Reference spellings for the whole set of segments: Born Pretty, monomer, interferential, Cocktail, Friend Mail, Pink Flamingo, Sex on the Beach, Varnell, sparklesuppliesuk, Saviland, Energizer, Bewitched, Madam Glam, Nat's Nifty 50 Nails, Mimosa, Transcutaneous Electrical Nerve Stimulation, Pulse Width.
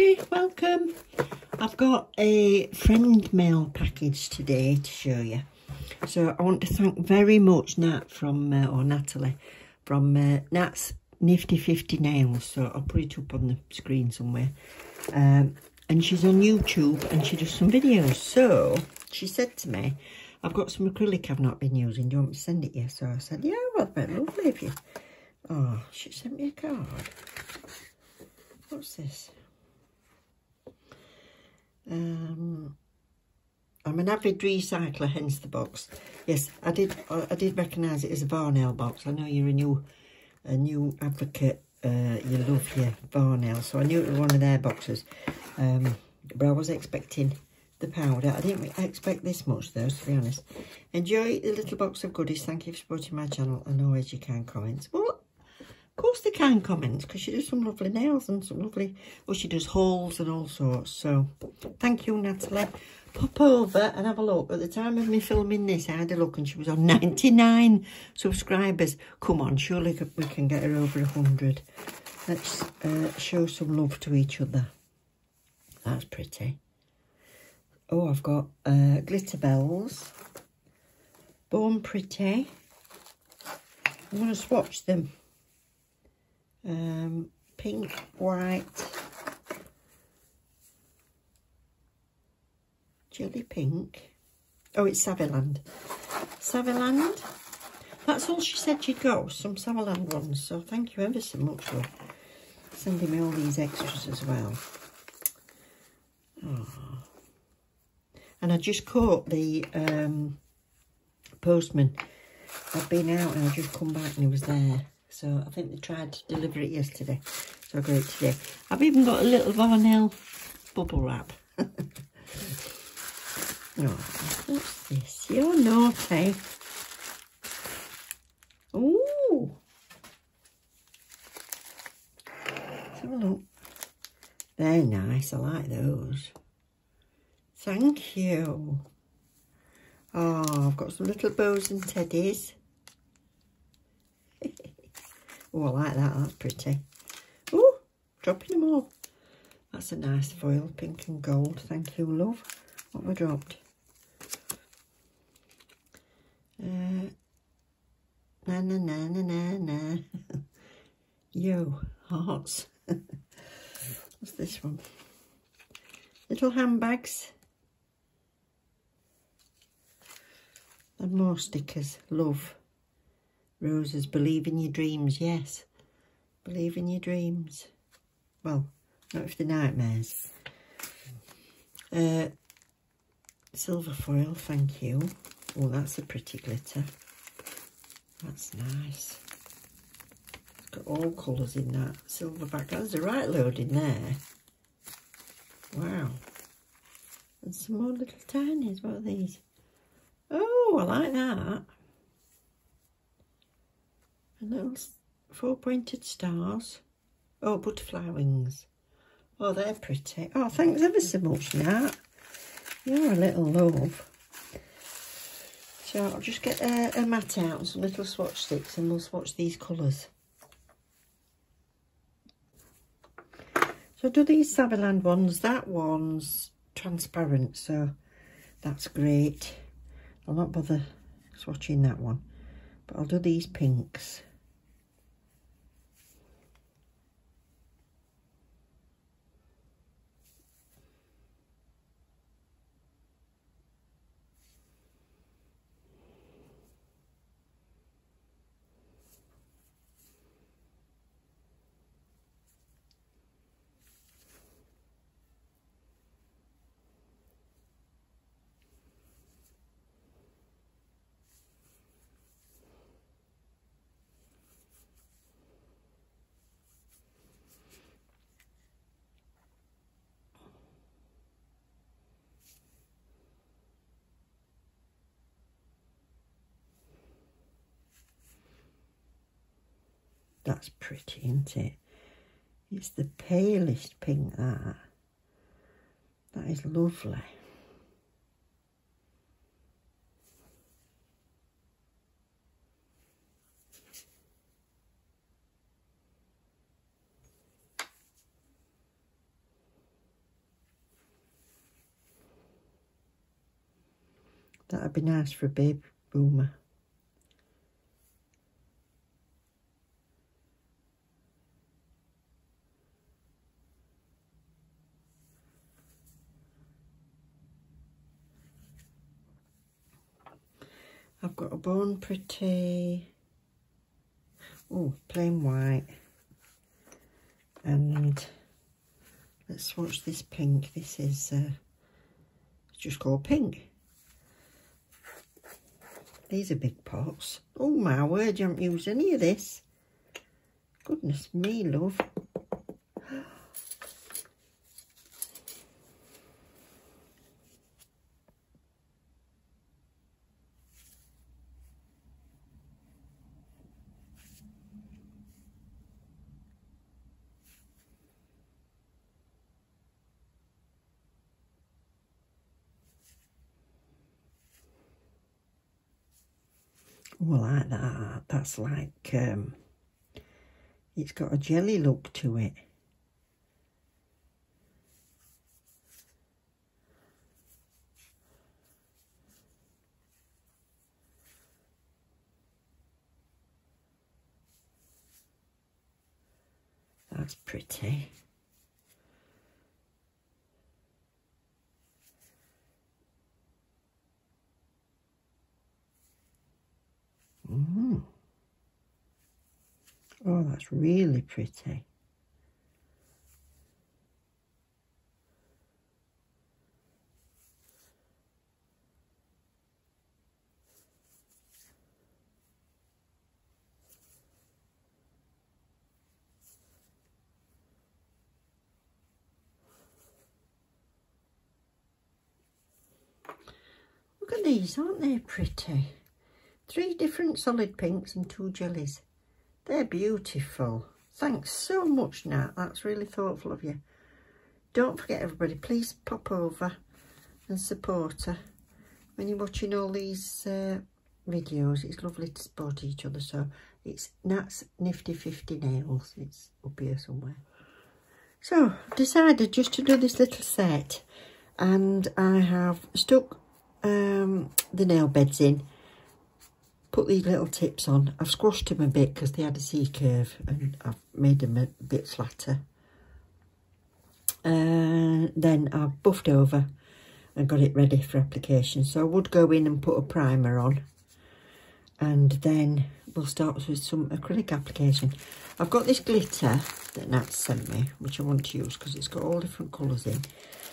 everybody, welcome. I've got a friend mail package today to show you. So I want to thank very much Nat from, or Natalie, from Nat's Nifty 50 Nails. So I'll put it up on the screen somewhere. And she's on YouTube and she does some videos. So she said to me, I've got some acrylic I've not been using. Do you want me to send it you? So I said, yeah, well, that'd be lovely if you... Oh, she sent me a card. What's this? I'm an avid recycler, hence the box. Yes, I did recognise it as a Varnell box. I know you're a new advocate. You love your Varnell, so I knew it was one of their boxes. But I was expecting the powder. I didn't expect this much, though, to be honest. Enjoy the little box of goodies. Thank you for supporting my channel. And always you can comment. Well, of course they can comment, because she does some lovely nails and some lovely... Well, she does hauls and all sorts. So, thank you, Natalie. Pop over and have a look. At the time of me filming this, I had a look and she was on 99 subscribers. Come on, surely we can get her over 100. Let's show some love to each other. That's pretty. Oh, I've got glitter bells. Born Pretty. I'm going to swatch them. Pink, white, jelly pink. Oh, it's Saviland. Saviland. That's all she said she'd got, some Saviland ones. So thank you ever so much for sending me all these extras as well. Oh. And I just caught the postman. I'd been out and I'd just come back and he was there. So I think they tried to deliver it yesterday. So I got it today. I've even got a little Varnell bubble wrap. Oh, what's this? You're naughty. Ooh. Let's have a look. They're nice. I like those. Thank you. Oh, I've got some little bows and teddies. Oh, I like that. That's pretty. Oh, dropping them all. That's a nice foil, pink and gold. Thank you, love. What have I dropped? Na na na na na na. Yo, hearts. What's this one? Little handbags. And more stickers. Love. Roses. Believe in your dreams. Yes. Believe in your dreams. Well, not if they're nightmares. Silver foil, thank you. Oh, that's a pretty glitter. That's nice. It's got all colours in that silver back. That's the right load in there. Wow. And some more little tinies. What are these? Oh, I like that. And little four pointed stars. Oh, butterfly wings. Oh, they're pretty. Oh, thanks ever so much, Nat. You're a little love. So I'll just get a mat out and some little swatch sticks and we'll swatch these colours. So I do these Saviland ones. That one's transparent, so that's great. I'll not bother swatching that one. But I'll do these pinks. That's pretty, isn't it? It's the palest pink, that. That is lovely. That would be nice for a baby boomer. I've got a Born Pretty, oh, plain white, and let's swatch this pink. This is it's just called Pink. These are big pots. Oh my word, you haven't used any of this. Goodness me, love. Oh, I like that. That's like, it's got a jelly look to it. That's pretty. Oh, that's really pretty. Look at these, aren't they pretty? 3 different solid pinks and 2 jellies. They're beautiful. Thanks so much, Nat. That's really thoughtful of you. Don't forget, everybody, please pop over and support her. When you're watching all these videos, it's lovely to support each other. So it's Nat's Nifty 50 Nails. It's up here somewhere. So I've decided just to do this little set. And I have stuck the nail beds in. Put these little tips on. I've squashed them a bit because they had a C-curve and I've made them a bit flatter. Then I've buffed over and got it ready for application. So I would go in and put a primer on, and then we'll start with some acrylic application. I've got this glitter that Nat sent me, which I want to use because it's got all different colours in.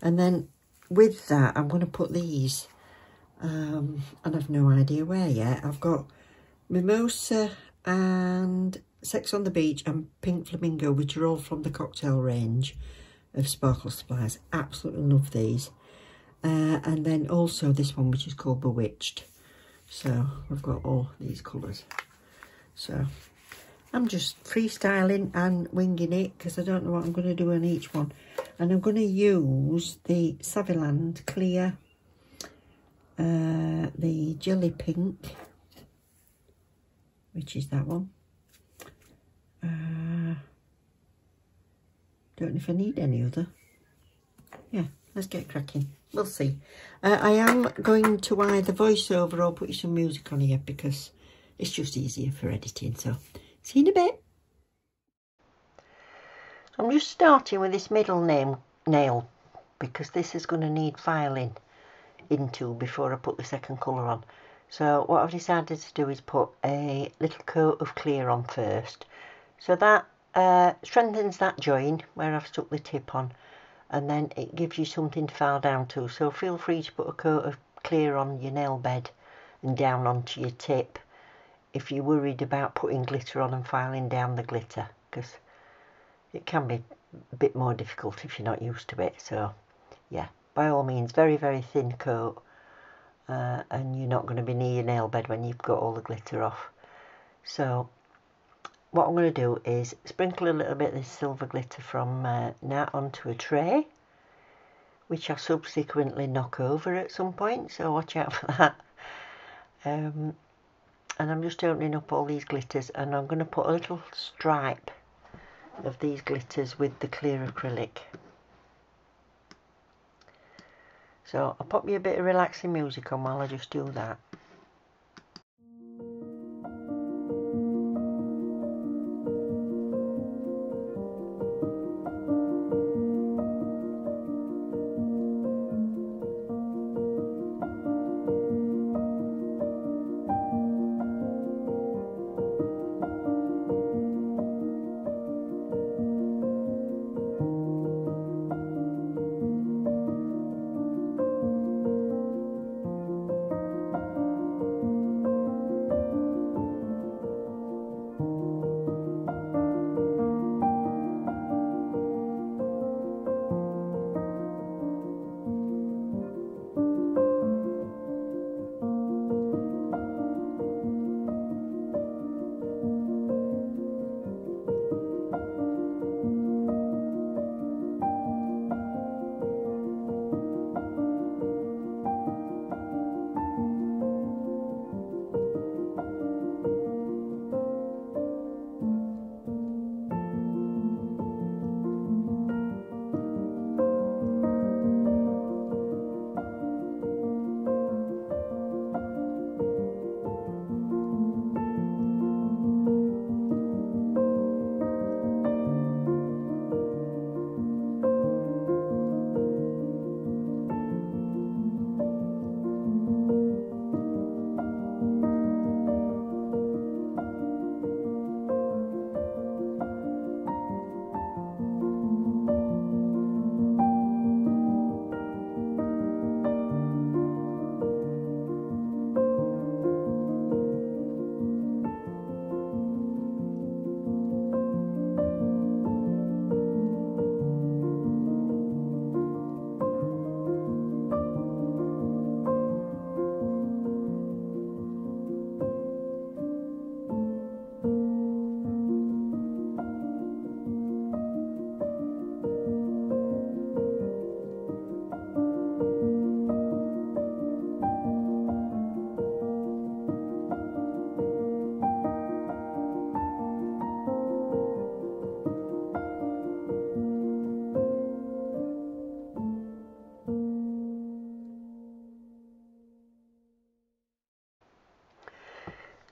And then with that, I'm going to put these and I've no idea where yet. I've got Mimosa and Sex on the Beach and Pink Flamingo, which are all from the Cocktail range of Sparkle Supplies. Absolutely love these. And then also this one, which is called Bewitched. So we've got all these colours. So I'm just freestyling and winging it because I don't know what I'm going to do on each one. And I'm going to use the Saviland Clear, the jelly pink, which is that one. Don't know if I need any other. Yeah, let's get cracking. We'll see. I am going to either voice over or put some music on here because it's just easier for editing. So see you in a bit. I'm just starting with this middle nail because this is going to need filing into before I put the second colour on. So what I've decided to do is put a little coat of clear on first, so that strengthens that join where I've stuck the tip on, and then it gives you something to file down to. So feel free to put a coat of clear on your nail bed and down onto your tip if you're worried about putting glitter on and filing down the glitter, because it can be a bit more difficult if you're not used to it. So yeah, by all means, very, very thin coat, and you're not going to be near your nail bed when you've got all the glitter off. So what I'm going to do is sprinkle a little bit of this silver glitter from Nat onto a tray, which I subsequently knock over at some point, so watch out for that. And I'm just opening up all these glitters, and I'm going to put a little stripe of these glitters with the clear acrylic. So I'll pop you a bit of relaxing music on while I just do that.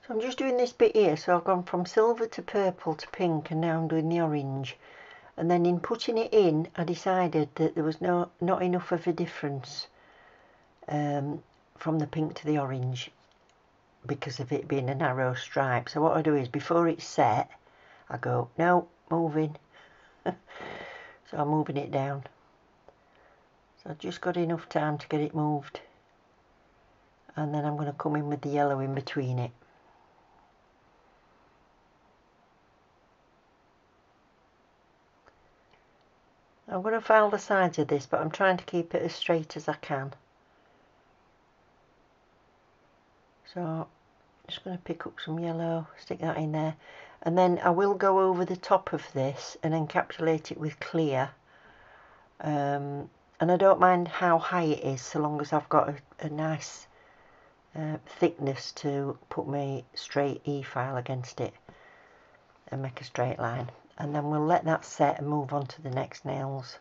I'm just doing this bit here, so I've gone from silver to purple to pink, and now I'm doing the orange. And then in putting it in, I decided that there was not enough of a difference from the pink to the orange because of it being a narrow stripe. So what I do is before it's set, I go, no, moving. So I'm moving it down. So I've just got enough time to get it moved. And then I'm going to come in with the yellow in between it. I'm going to file the sides of this, but I'm trying to keep it as straight as I can. So I'm just going to pick up some yellow, stick that in there. And then I will go over the top of this and encapsulate it with clear. And I don't mind how high it is, so long as I've got a nice thickness to put my straight e-file against it and make a straight line. And then we'll let that set and move on to the next nails.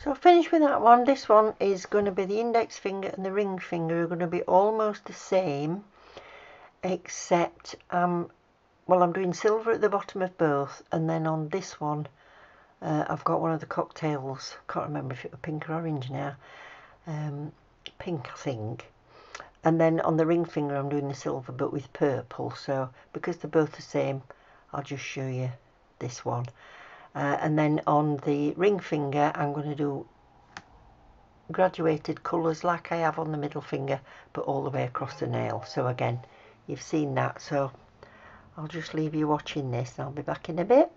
So I've finished with that one. This one is going to be the index finger and the ring finger are going to be almost the same, except well, I'm doing silver at the bottom of both, and then on this one I've got one of the cocktails. Can't remember if it was pink or orange now. Pink, I think. And then on the ring finger I'm doing the silver but with purple. So because they're both the same, I'll just show you this one. And then on the ring finger I'm going to do graduated colours like I have on the middle finger, but all the way across the nail. So again, you've seen that. So I'll just leave you watching this and I'll be back in a bit.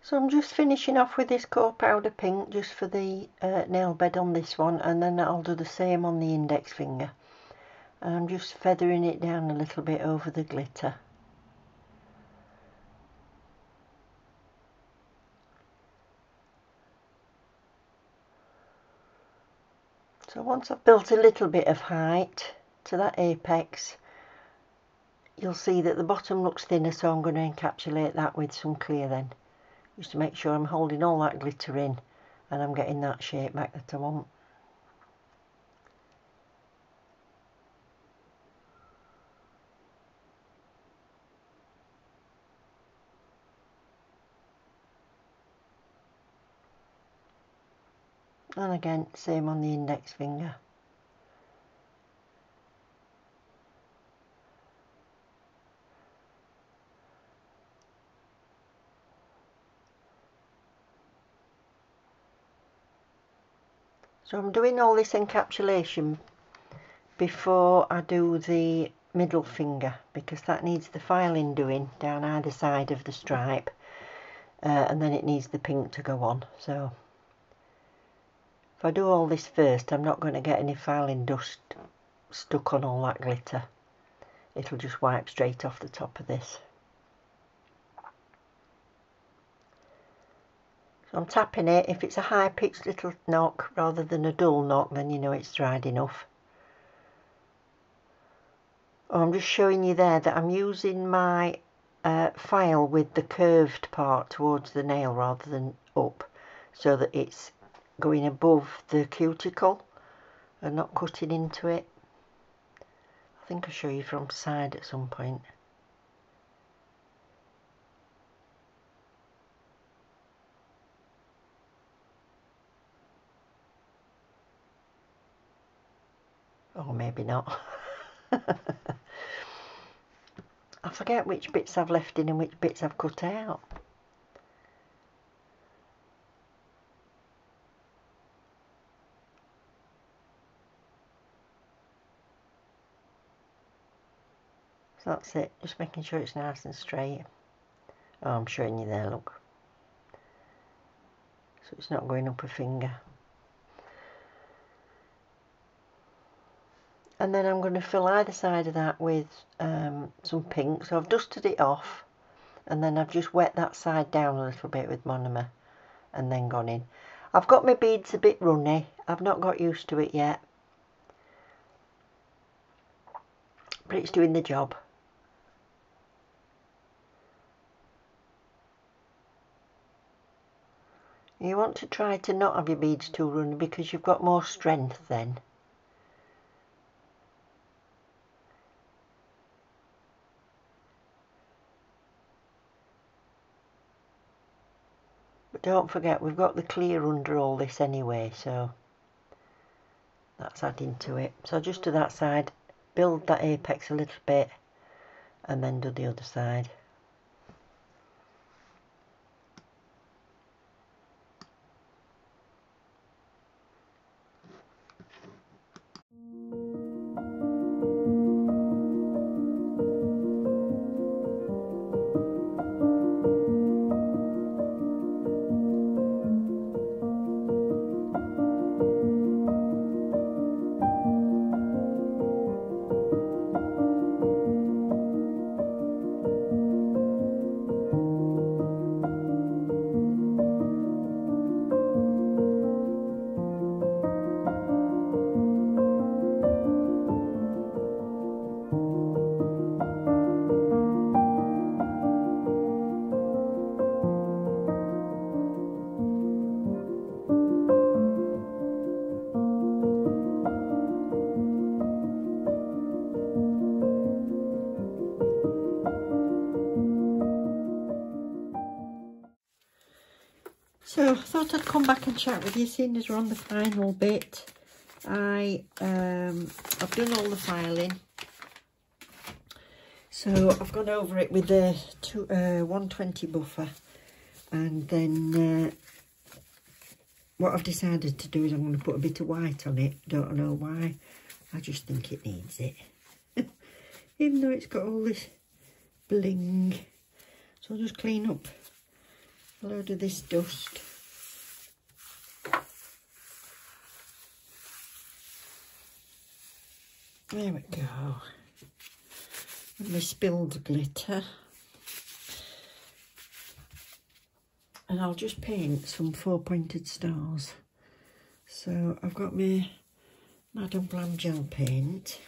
So I'm just finishing off with this coal powder pink just for the nail bed on this one, and then I'll do the same on the index finger. And I'm just feathering it down a little bit over the glitter. So once I've built a little bit of height to that apex, you'll see that the bottom looks thinner, so I'm going to encapsulate that with some clear then. Just to make sure I'm holding all that glitter in and I'm getting that shape back that I want. And again, same on the index finger. So I'm doing all this encapsulation before I do the middle finger, because that needs the filing doing down either side of the stripe, and then it needs the pink to go on. So if I do all this first, I'm not going to get any filing dust stuck on all that glitter. It'll just wipe straight off the top of this. So I'm tapping it. If it's a high-pitched little knock rather than a dull knock, then you know it's dried enough. Oh, I'm just showing you there that I'm using my file with the curved part towards the nail rather than up, so that it's going above the cuticle and not cutting into it. I think I'll show you from side at some point. Or maybe not. I forget which bits I've left in and which bits I've cut out. So that's it, just making sure it's nice and straight. Oh, I'm showing you there, look. So it's not going up a finger. And then I'm going to fill either side of that with some pink. So I've dusted it off, and then I've just wet that side down a little bit with monomer and then gone in. I've got my beads a bit runny. I've not got used to it yet, but it's doing the job. You want to try to not have your beads too runny because you've got more strength then. But don't forget, we've got the clear under all this anyway, so that's adding to it. So just to that side, build that apex a little bit and then do the other side. So I thought I'd come back and chat with you, seeing as we're on the final bit. I've done all the filing, so I've gone over it with a 120 buffer, and then what I've decided to do is I'm going to put a bit of white on it. Don't know why, I just think it needs it. Even though it's got all this bling. So I'll just clean up a load of this dust. There we go. And my spilled glitter. And I'll just paint some four-pointed stars. So I've got my Madam Glam gel paint.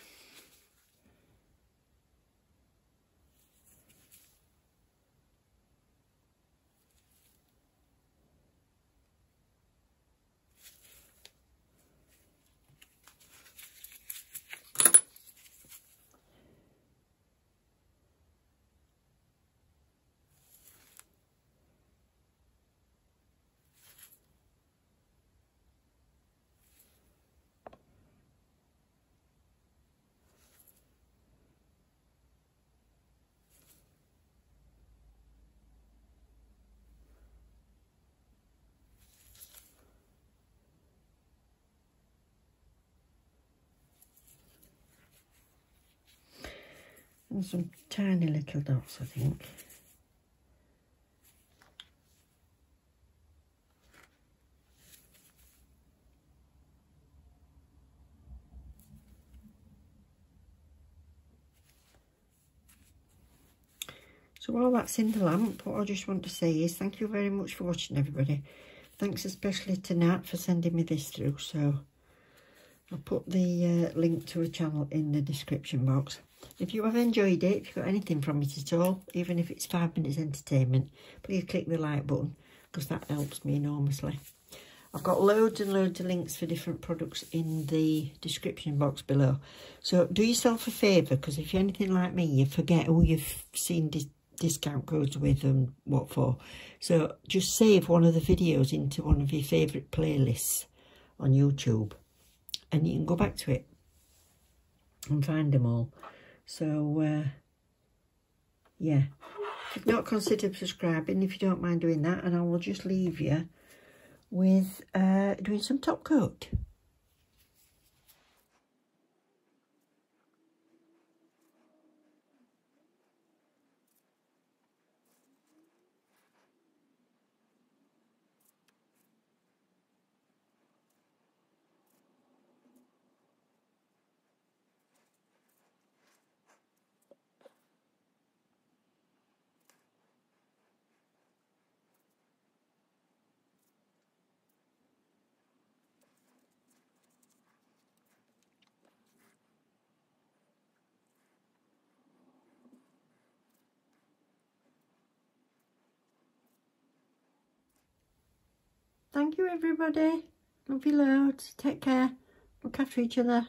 And some tiny little dots, I think. So while that's in the lamp, what I just want to say is thank you very much for watching, everybody. Thanks especially to Nat for sending me this through. So I'll put the link to her channel in the description box. If you have enjoyed it, if you've got anything from it at all, even if it's 5 minutes entertainment, please click the like button because that helps me enormously. I've got loads and loads of links for different products in the description box below. So do yourself a favour, because if you're anything like me, you forget who you've seen discount codes with and what for. So just save one of the videos into one of your favourite playlists on YouTube, and you can go back to it and find them all. So, yeah, if you've not considered subscribing, if you don't mind doing that, and I will just leave you with doing some top coat. Thank you everybody, love you loads, take care, look after each other.